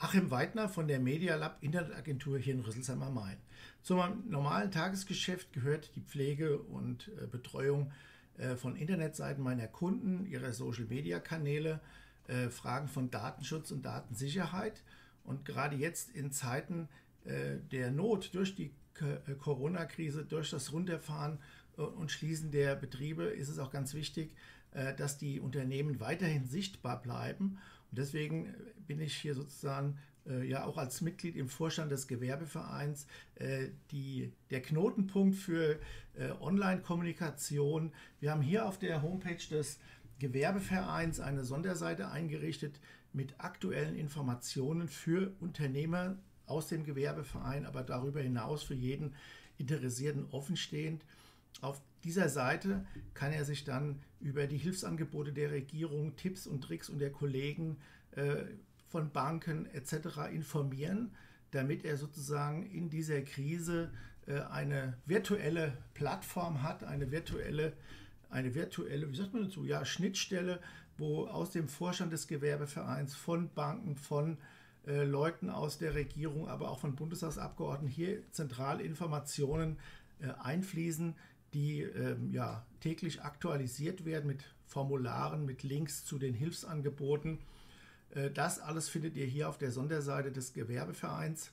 Achim Weidner von der Media Lab Internetagentur hier in Rüsselsheim am Main. Zum normalen Tagesgeschäft gehört die Pflege und Betreuung von Internetseiten meiner Kunden, ihrer Social-Media-Kanäle, Fragen von Datenschutz und Datensicherheit. Und gerade jetzt in Zeiten der Not durch die Corona-Krise, durch das Runterfahren und Schließen der Betriebe ist es auch ganz wichtig, dass die Unternehmen weiterhin sichtbar bleiben. Und deswegen bin ich hier sozusagen ja auch als Mitglied im Vorstand des Gewerbevereins der Knotenpunkt für Online-Kommunikation. Wir haben hier auf der Homepage des Gewerbevereins eine Sonderseite eingerichtet mit aktuellen Informationen für Unternehmer aus dem Gewerbeverein, aber darüber hinaus für jeden Interessierten offenstehend. Auf dieser Seite kann er sich dann über die Hilfsangebote der Regierung, Tipps und Tricks und der Kollegen von Banken etc. informieren, damit er sozusagen in dieser Krise eine virtuelle Plattform hat, eine virtuelle, wie sagt man dazu, ja, Schnittstelle, wo aus dem Vorstand des Gewerbevereins, von Banken, von Leuten aus der Regierung, aber auch von Bundestagsabgeordneten hier zentral Informationen einfließen, die ja, täglich aktualisiert werden mit Formularen, mit Links zu den Hilfsangeboten. Das alles findet ihr hier auf der Sonderseite des Gewerbevereins.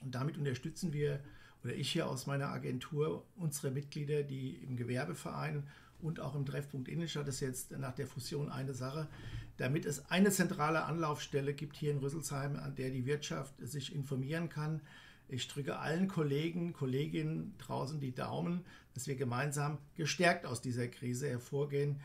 Und damit unterstützen wir, oder ich hier aus meiner Agentur, unsere Mitglieder, die im Gewerbeverein und auch im Treffpunkt Innenstadt, das ist jetzt nach der Fusion eine Sache, damit es eine zentrale Anlaufstelle gibt hier in Rüsselsheim, an der die Wirtschaft sich informieren kann. Ich drücke allen Kollegen, Kolleginnen draußen die Daumen, dass wir gemeinsam gestärkt aus dieser Krise hervorgehen.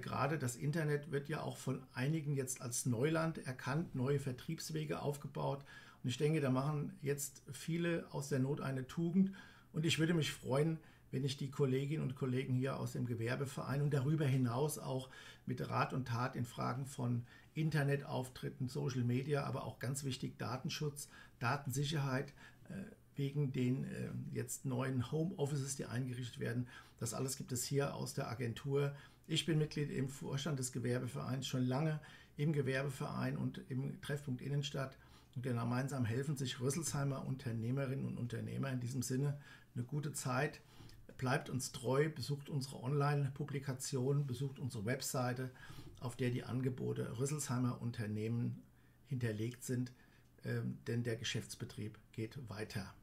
Gerade das Internet wird ja auch von einigen jetzt als Neuland erkannt, neue Vertriebswege aufgebaut. Und ich denke, da machen jetzt viele aus der Not eine Tugend. Und ich würde mich freuen, wenn ich die Kolleginnen und Kollegen hier aus dem Gewerbeverein und darüber hinaus auch mit Rat und Tat in Fragen von Internetauftritten, Social Media, aber auch ganz wichtig Datenschutz, Datensicherheit, wegen den jetzt neuen Homeoffices, die eingerichtet werden. Das alles gibt es hier aus der Agentur. Ich bin Mitglied im Vorstand des Gewerbevereins, schon lange im Gewerbeverein und im Treffpunkt Innenstadt. Und gemeinsam helfen sich Rüsselsheimer Unternehmerinnen und Unternehmer. In diesem Sinne eine gute Zeit. Bleibt uns treu, besucht unsere Online-Publikationen, besucht unsere Webseite, auf der die Angebote Rüsselsheimer Unternehmen hinterlegt sind, denn der Geschäftsbetrieb geht weiter.